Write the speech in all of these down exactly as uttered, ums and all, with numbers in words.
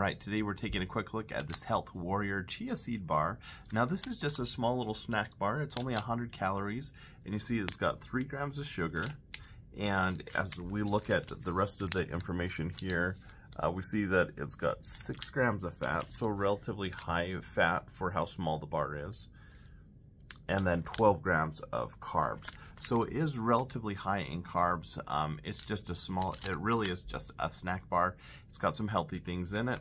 Alright, today we're taking a quick look at this Health Warrior Chia Seed Bar. Now this is just a small little snack bar. It's only one hundred calories, and you see it's got three grams of sugar. And as we look at the rest of the information here, uh, we see that it's got six grams of fat, so relatively high fat for how small the bar is. And then twelve grams of carbs. So it is relatively high in carbs. Um, it's just a small, it really is just a snack bar. It's got some healthy things in it.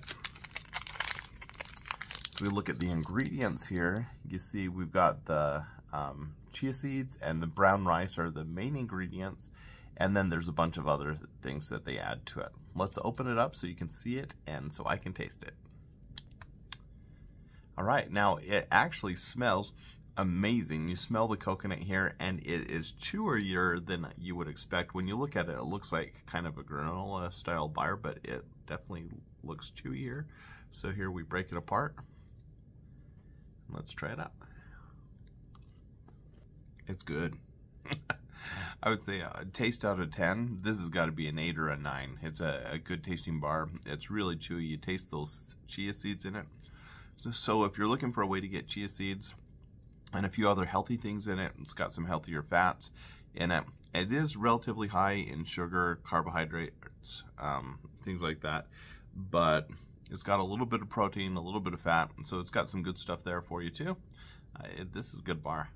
So we look at the ingredients here. You see we've got the um, chia seeds and the brown rice are the main ingredients. And then there's a bunch of other things that they add to it. Let's open it up so you can see it and so I can taste it. All right, now it actually smells amazing. You smell the coconut here, and it is chewier than you would expect. When you look at it, it looks like kind of a granola style bar, but it definitely looks chewier. So here we break it apart. Let's try it out. It's good. I would say a taste out of ten. This has got to be an eight or a nine. It's a, a good tasting bar. It's really chewy. You taste those chia seeds in it. So, so if you're looking for a way to get chia seeds, and a few other healthy things in it. It's got some healthier fats in it. It is relatively high in sugar, carbohydrates, um, things like that. But it's got a little bit of protein, a little bit of fat. And so it's got some good stuff there for you too. Uh, it, this is a good bar.